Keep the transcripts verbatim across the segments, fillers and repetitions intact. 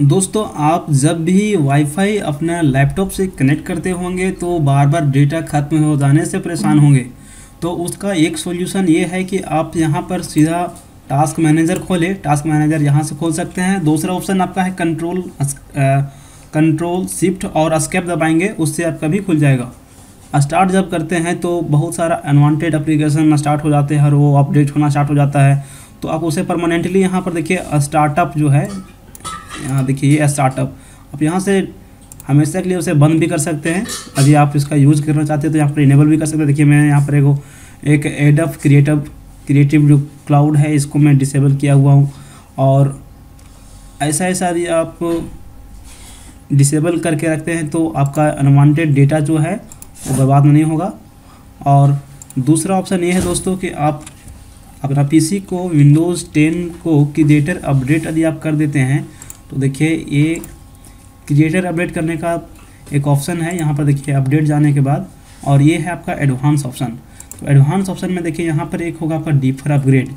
दोस्तों आप जब भी वाईफाई अपना लैपटॉप से कनेक्ट करते होंगे तो बार बार डेटा खत्म हो जाने से परेशान होंगे। तो उसका एक सॉल्यूशन ये है कि आप यहाँ पर सीधा टास्क मैनेजर खोलें। टास्क मैनेजर यहाँ से खोल सकते हैं। दूसरा ऑप्शन आपका है कंट्रोल कंट्रोल शिफ्ट और एस्केप दबाएंगे, उससे आपका भी खुल जाएगा। स्टार्ट जब करते हैं तो बहुत सारा अनवांटेड एप्लीकेशन स्टार्ट हो जाते हैं और वो अपडेट होना स्टार्ट हो जाता है। तो आप उसे परमानेंटली यहाँ पर देखिए स्टार्टअप जो है, यहाँ देखिए ये स्टार्टअप, आप यहाँ से हमेशा के लिए उसे बंद भी कर सकते हैं। अभी आप इसका यूज़ करना चाहते हैं तो यहाँ पर इनेबल भी कर सकते हैं। देखिए मैंने यहाँ पर एगो एक एडब क्रिएटिव क्रिएटिव जो क्लाउड है इसको मैं डिसेबल किया हुआ हूँ, और ऐसा ऐसा यदि आप डिसेबल करके रखते हैं तो आपका अनवांटेड डेटा जो है वो बर्बाद नहीं होगा। और दूसरा ऑप्शन ये है दोस्तों कि आप अपना पीसी को विंडोज़ टेन को क्रिएटर अपडेट यदि आप कर देते हैं तो देखिए ये क्रिएटर अपडेट करने का एक ऑप्शन है। यहाँ पर देखिए अपडेट जाने के बाद, और ये है आपका एडवांस ऑप्शन। तो एडवांस ऑप्शन में देखिए यहाँ पर एक होगा आपका डीफर अपग्रेड,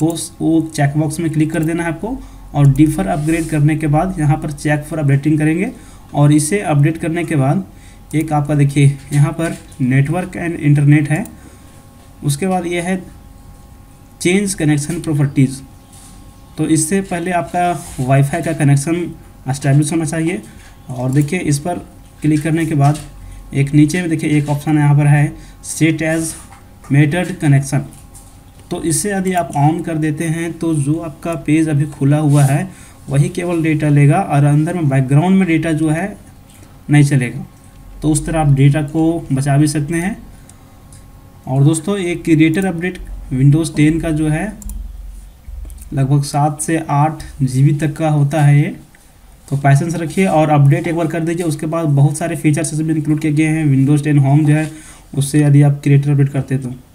तो वो चेकबॉक्स में क्लिक कर देना है आपको, और डीफर अपग्रेड करने के बाद यहाँ पर चेक फॉर अपडेटिंग करेंगे। और इसे अपडेट करने के बाद एक आपका देखिए यहाँ पर नेटवर्क एंड इंटरनेट है, उसके बाद ये है चेंज कनेक्शन प्रॉपर्टीज़। तो इससे पहले आपका वाईफाई का कनेक्शन एस्टैब्लिश होना चाहिए, और देखिए इस पर क्लिक करने के बाद एक नीचे में देखिए एक ऑप्शन यहाँ पर है सेट एज मेथड कनेक्शन। तो इससे यदि आप ऑन कर देते हैं तो जो आपका पेज अभी खुला हुआ है वही केवल डेटा लेगा, और अंदर में बैकग्राउंड में डेटा जो है नहीं चलेगा। तो उस तरह आप डेटा को बचा भी सकते हैं। और दोस्तों एक क्रिएटर अपडेट विंडोज़ टेन का जो है लगभग सात से आठ जीबी तक का होता है ये, तो पैसेंस रखिए और अपडेट एक बार कर दीजिए। उसके बाद बहुत सारे फीचर्स इसमें इंक्लूड किए गए हैं विंडोज़ टेन होम जो है, उससे यदि आप क्रिएटर अपडेट करते हैं तो